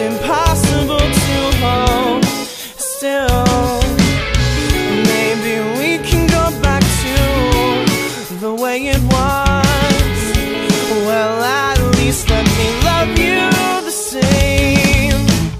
Impossible.